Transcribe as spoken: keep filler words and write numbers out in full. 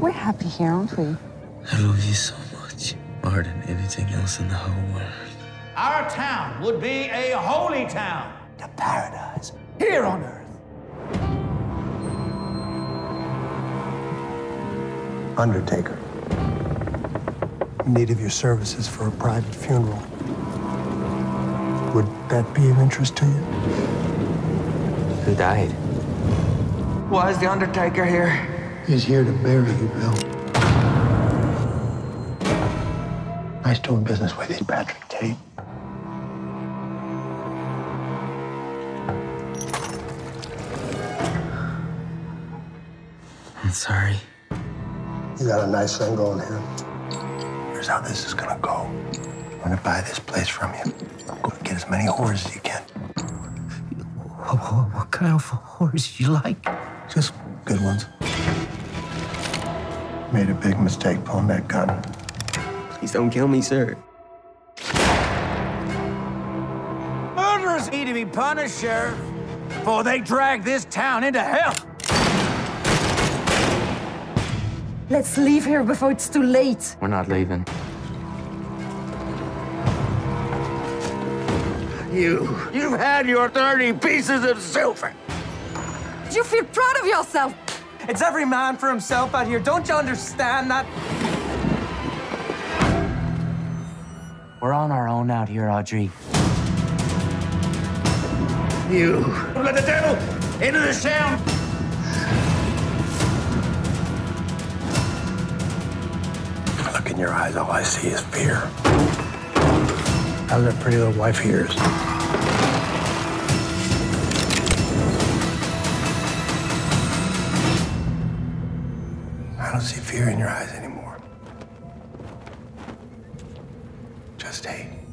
We're happy here, aren't we? I love you so much, more than anything else in the whole world. Our town would be a holy town, a paradise here on earth. Undertaker. In need of your services for a private funeral. Would that be of interest to you? Who died? Why is the Undertaker here? He's here to bury you, Bill. Nice doing business with you, Patrick Tate. I'm sorry. You got a nice thing going here. Here's how this is gonna go. I'm gonna buy this place from you. I'm gonna get as many whores as you can. What kind of whores do you like? Just good ones. Made a big mistake pulling that gun. Please don't kill me, sir. Murderers need to be punished, Sheriff, before they drag this town into hell. Let's leave here before it's too late. We're not leaving. You, you've had your thirty pieces of silver. Do you feel proud of yourself? It's every man for himself out here. Don't you understand that? We're on our own out here, Audrey. You let the devil into the town. Look in your eyes, all I see is fear. How's that pretty little wife of yours? I don't see fear in your eyes anymore. Just hate.